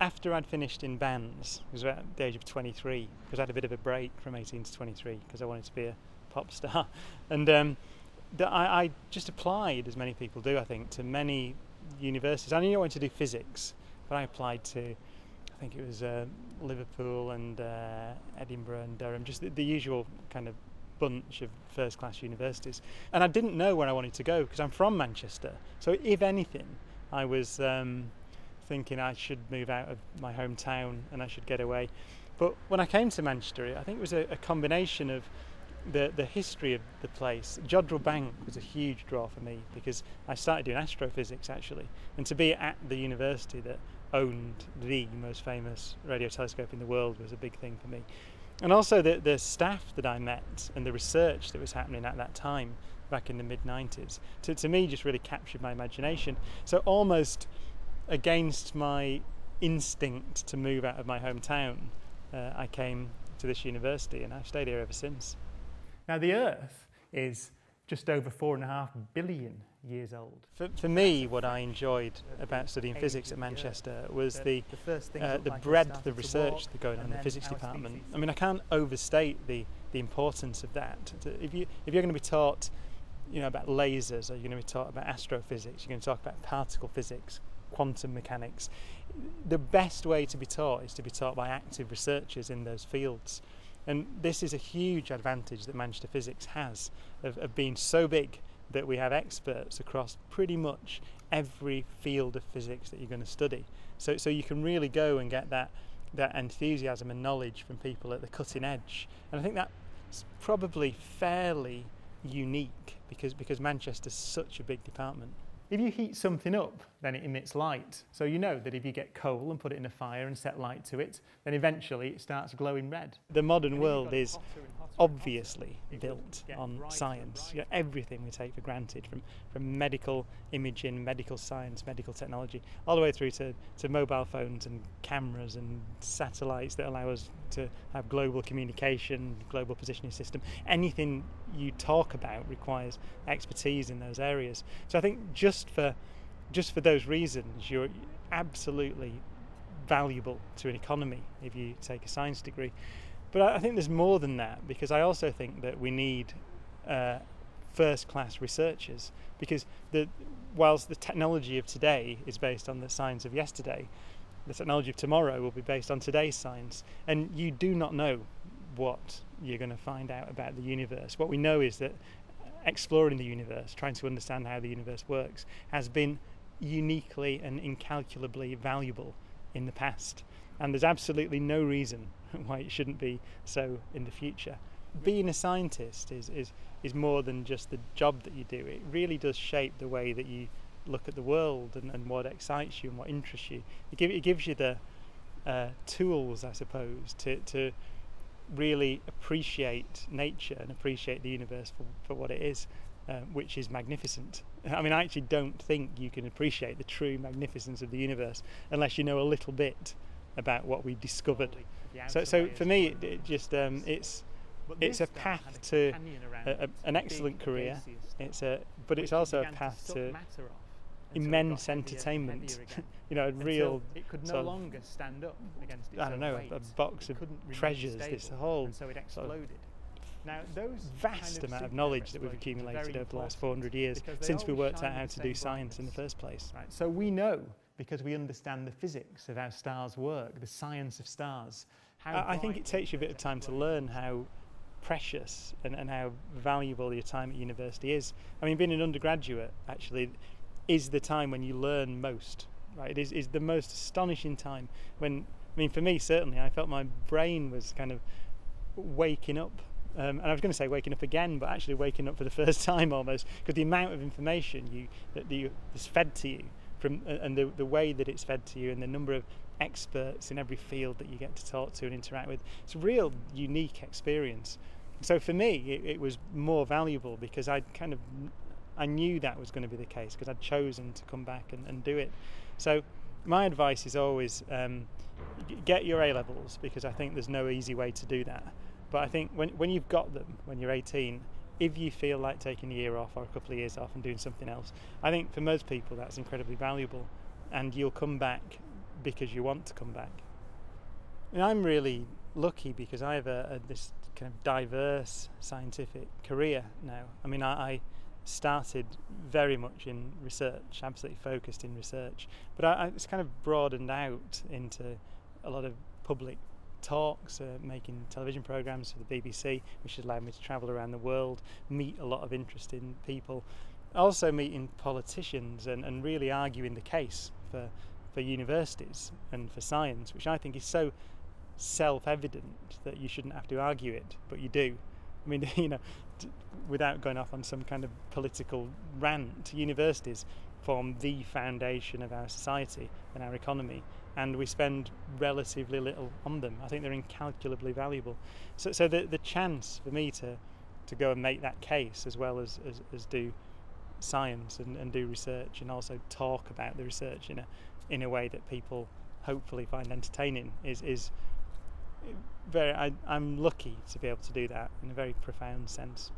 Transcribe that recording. After I'd finished in bands, it was at the age of 23, because I had a bit of a break from 18 to 23 because I wanted to be a pop star, and I just applied, as many people do I think, to many universities. I knew I wanted to do physics, but I applied to, I think it was Liverpool and Edinburgh and Durham, just the usual kind of bunch of first class universities, and I didn't know where I wanted to go because I'm from Manchester. So if anything, I was thinking I should move out of my hometown and I should get away. But when I came to Manchester, I think it was a combination of the history of the place. Jodrell Bank was a huge draw for me because I started doing astrophysics actually, and to be at the university that owned the most famous radio telescope in the world was a big thing for me. And also the staff that I met and the research that was happening at that time back in the mid-90s, to me just really captured my imagination. So almost against my instinct to move out of my hometown, I came to this university and I've stayed here ever since. Now the Earth is just over 4.5 billion years old. For me, what I enjoyed about studying physics at Manchester was the breadth of research that going on in the physics department. I mean, I can't overstate the importance of that. If you're going to be taught, you know, about lasers, or you're going to be taught about astrophysics, you're going to talk about particle physics, quantum mechanics, the best way to be taught is to be taught by active researchers in those fields. And this is a huge advantage that Manchester Physics has of being so big that we have experts across pretty much every field of physics that you're going to study. So you can really go and get that enthusiasm and knowledge from people at the cutting edge. And I think that's probably fairly unique because Manchester's such a big department. If you heat something up, then it emits light. So you know that if you get coal and put it in a fire and set light to it, then eventually it starts glowing red. The modern world is obviously built on science. You know, everything we take for granted, from medical imaging, medical science, medical technology, all the way through to mobile phones and cameras and satellites that allow us to have global communication, global positioning system. Anything you talk about requires expertise in those areas. So I think just for those reasons, you're absolutely valuable to an economy if you take a science degree. But I think there's more than that, because I also think that we need first-class researchers, because whilst the technology of today is based on the science of yesterday, the technology of tomorrow will be based on today's science, and you do not know what you're going to find out about the universe. What we know is that exploring the universe, trying to understand how the universe works, has been uniquely and incalculably valuable in the past, and there's absolutely no reason why it shouldn't be so in the future. Being a scientist is more than just the job that you do. It really does shape the way that you look at the world and what excites you and what interests you. It gives you the tools, I suppose, to really appreciate nature and appreciate the universe for what it is, which is magnificent. I mean, I actually don't think you can appreciate the true magnificence of the universe unless you know a little bit about what we discovered. So for me, it just it's a path to an excellent career. But it's also a path to immense entertainment, you know, a real it could no longer stand up against its, I don't know, a box of treasures, this whole vast amount of knowledge that we've accumulated over the last 400 years since we worked out how to do science in the first place. Right. So we know, because we understand the physics of how stars work, the science of stars. I think it takes you a bit of time to learn how precious and how valuable your time at university is. I mean, being an undergraduate, actually, is the time when you learn most, right? It is the most astonishing time when, I mean, for me certainly, I felt my brain was kind of waking up, and I was going to say waking up again, but actually waking up for the first time almost, because the amount of information that's fed to you and the way that it's fed to you and the number of experts in every field that you get to talk to and interact with, it's a real unique experience. So for me, it was more valuable because I knew that was going to be the case because I'd chosen to come back and do it. So my advice is always get your A-levels, because I think there's no easy way to do that. But I think when you've got them, when you're 18, if you feel like taking a year off or a couple of years off and doing something else, I think for most people that's incredibly valuable, and you'll come back because you want to come back. And I'm really lucky because I have this kind of diverse scientific career now. I mean, I started very much in research, absolutely focused in research, but it's kind of broadened out into a lot of public talks, making television programs for the BBC, which has allowed me to travel around the world, meet a lot of interesting people, also meeting politicians and really arguing the case for universities and for science, which I think is so self-evident that you shouldn't have to argue it, but you do. I mean, you know, without going off on some kind of political rant, universities form the foundation of our society and our economy, and we spend relatively little on them. I think they're incalculably valuable. So the chance for me to go and make that case, as well as do science and do research, and also talk about the research in a way that people hopefully find entertaining, is I'm lucky to be able to do that in a very profound sense.